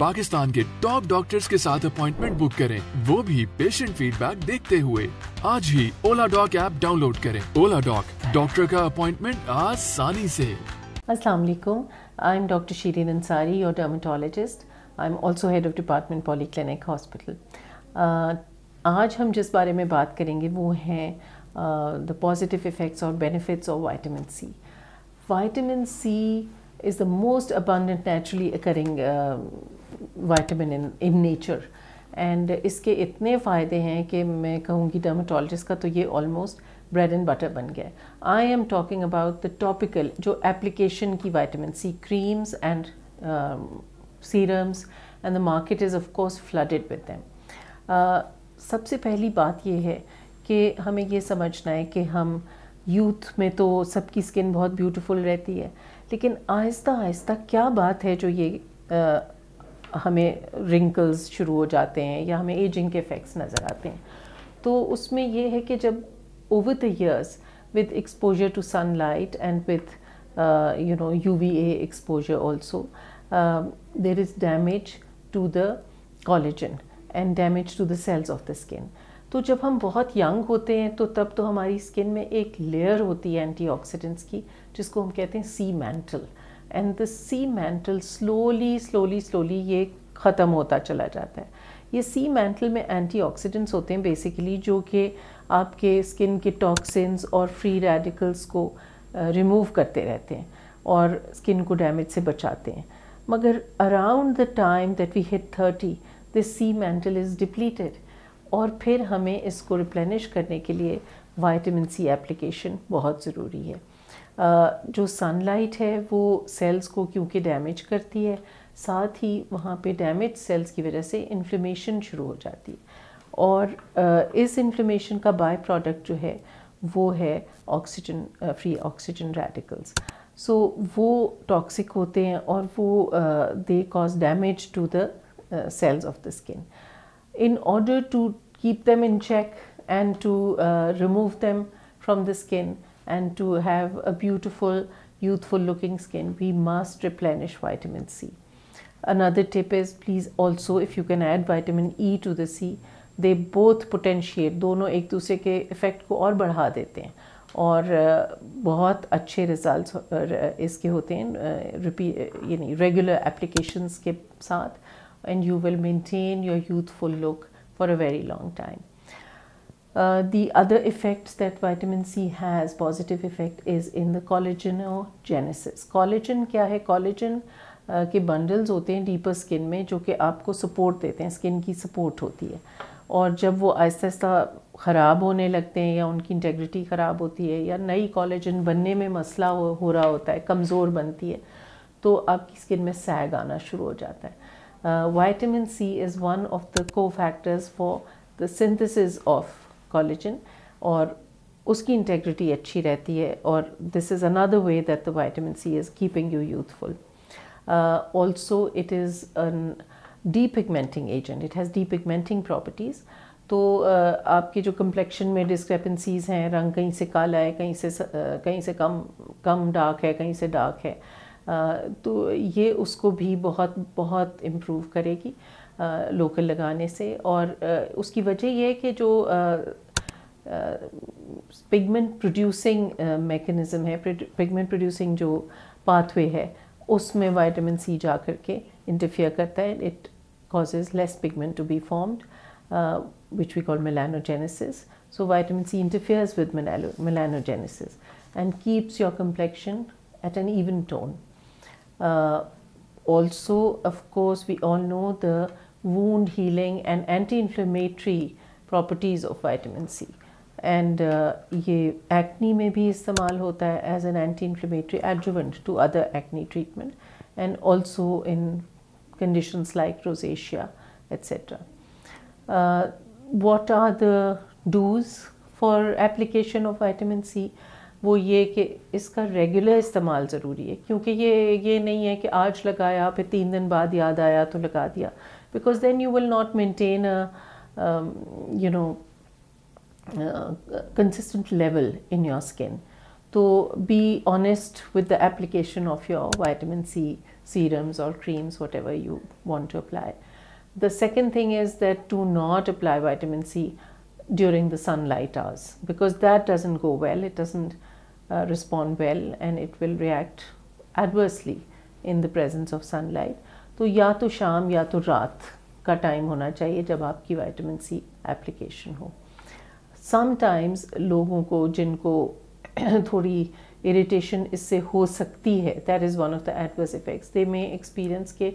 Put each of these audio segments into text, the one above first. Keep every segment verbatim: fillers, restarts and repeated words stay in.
पाकिस्तान के top doctors के साथ अपॉइंटमेंट बुक करें, वो भी पेशेंट फीडबैक देखते हुए। आज ही ओला डॉक ऐप डाउनलोड करें। ओला डॉक, डॉक्टर का अपॉइंटमेंट आसानी से। अस्सलाम वालेकुम, I am doctor Shireen Ansari, your dermatologist. I am also head of department polyclinic hospital. आज हम जिस बारे में बात करेंगे वो है द पॉजिटिव इफ़ेक्ट्स और benefits of vitamin C. Vitamin C is the most abundant naturally occurring uh, vitamin in in nature, and इसके इतने फ़ायदे हैं कि मैं कहूँगी dermatologist का तो ये almost bread and butter बन गया। I am talking about the topical जो application की vitamin C creams and um, serums, and the market is of course flooded with them. Uh, सबसे पहली बात ये है कि हमें ये समझना है कि हम यूथ में तो सबकी स्किन बहुत ब्यूटीफुल रहती है, लेकिन आहिस्ता आहिस्ता क्या बात है जो ये आ, हमें रिंकल्स शुरू हो जाते हैं या हमें एजिंग के इफ़ेक्ट्स नज़र आते हैं। तो उसमें ये है कि जब over the years with exposure to sunlight and with you know UVA exposure also there is damage to the collagen and damage to the cells of the skin. तो जब हम बहुत यंग होते हैं तो तब तो हमारी स्किन में एक लेयर होती है एंटीऑक्सीडेंट्स की, जिसको हम कहते हैं C mantle, and the C mantle slowly slowly slowly ये ख़त्म होता चला जाता है। ये सी मैंटल में एंटीऑक्सीडेंट्स होते हैं बेसिकली, जो कि आपके स्किन के टॉक्सिन्स और फ्री रेडिकल्स को रिमूव करते रहते हैं और स्किन को डैमेज से बचाते हैं। मगर around the time that we hit thirty this C mantle is depleted, और फिर हमें इसको रिप्लेनिश करने के लिए विटामिन सी एप्लीकेशन बहुत ज़रूरी है। जो सनलाइट है वो सेल्स को क्योंकि डैमेज करती है, साथ ही वहाँ पे डैमेज सेल्स की वजह से इन्फ्लेमेशन शुरू हो जाती है, और इस इन्फ्लेमेशन का बाय प्रोडक्ट जो है वो है oxygen, free oxygen radicals. So वो टॉक्सिक होते हैं और वो they cause damage to the cells of the skin. In order to keep them in check and to uh, remove them from the skin and to have a beautiful, youthful looking skin, we must replenish vitamin C. Another tip is, please also if you can add vitamin E to the C, they both potentiate, दोनों एक दूसरे के effect को और बढ़ा देते हैं और बहुत अच्छे results इसके होते हैं repeat यानी regular applications के साथ, and you will maintain your youthful look for a very long time. Uh, the other effects that vitamin C has, positive effect, is in the collagen genesis. Collagen क्या है? Collagen uh, के bundles होते हैं deeper skin में, जो कि आपको support देते हैं, skin की support होती है, और जब वो आहिस्ता आहिस्ता ख़राब होने लगते हैं या उनकी integrity ख़राब होती है या नई collagen बनने में मसला हो, हो रहा होता है, कमज़ोर बनती है, तो आपकी skin में सैग आना शुरू हो जाता है। Uh, vitamin C is one of the cofactors for the synthesis of collagen, और उसकी integrity अच्छी रहती है, और this is another way that the vitamin C is keeping you youthful. Uh, also it is a depigmenting agent, it has depigmenting properties. तो uh, आपके जो complexion में discrepancies हैं, रंग कहीं से काला है, कहीं से uh, कहीं से कम कम dark है, कहीं से dark है, तो ये उसको भी बहुत बहुत इम्प्रूव करेगी लोकल लगाने से। और उसकी वजह यह है कि जो पिगमेंट प्रोड्यूसिंग मैकेनिज़्म है, पिगमेंट प्रोड्यूसिंग जो पाथवे है, उसमें विटामिन सी जा कर के इंटरफियर करता है। It causes less pigment to be formed which we call melanogenesis. So vitamin C interferes with melanogenesis and keeps your complexion at an even tone. Uh, also, of course, we all know the wound healing and anti-inflammatory properties of vitamin C, and uh, ये acne में भी इस्तेमाल होता है as an anti-inflammatory adjuvant to other acne treatment, and also in conditions like rosacea, et cetera. Uh, what are the do's for application of vitamin C? वो ये कि इसका रेगुलर इस्तेमाल ज़रूरी है, क्योंकि ये ये नहीं है कि आज लगाया फिर तीन दिन बाद याद आया तो लगा दिया, because then you will not maintain you know consistent level in your skin. तो be honest with the application of your vitamin C serums or creams, whatever you want to apply. The second thing is that do not apply vitamin C during the sunlight hours, because that doesn't go well, it doesn't uh, respond well, and it will react adversely in the presence of sunlight. So, या तो शाम या तो रात का time होना चाहिए जब आपकी vitamin C application हो. Sometimes लोगों को जिनको थोड़ी irritation इससे हो सकती है, that is one of the adverse effects, they may experience के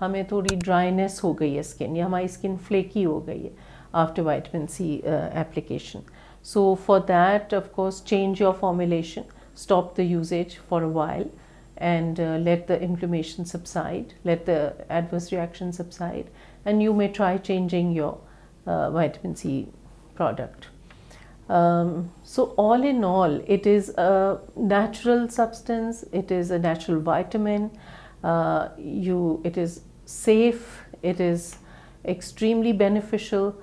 हमें थोड़ी dryness हो गई है skin, या हमारी skin flaky हो गई है after vitamin C uh, application. So for that, of course, change your formulation, stop the usage for a while, and uh, let the inflammation subside, let the adverse reaction subside, and you may try changing your uh, vitamin C product. Um, so all in all, it is a natural substance, it is a natural vitamin, uh, you, it is safe, it is extremely beneficial,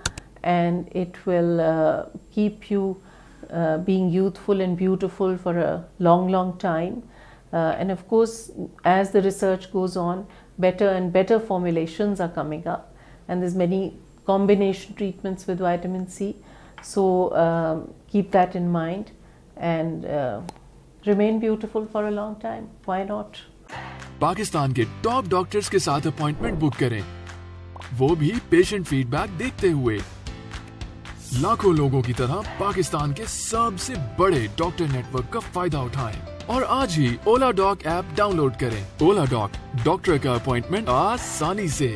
and it will uh, keep you uh, being youthful and beautiful for a long, long time. Uh, and of course, as the research goes on, better and better formulations are coming up, and there's many combination treatments with vitamin C. So um, keep that in mind and uh, remain beautiful for a long time. Why not? Pakistan ke top doctors ke saath appointment book karein. वो भी patient feedback देखते हुए. लाखों लोगों की तरह पाकिस्तान के सबसे बड़े डॉक्टर नेटवर्क का फायदा उठाएं और आज ही ओला डॉक ऐप डाउनलोड करें. ओला डॉक, डॉक्टर का अपॉइंटमेंट आसानी से.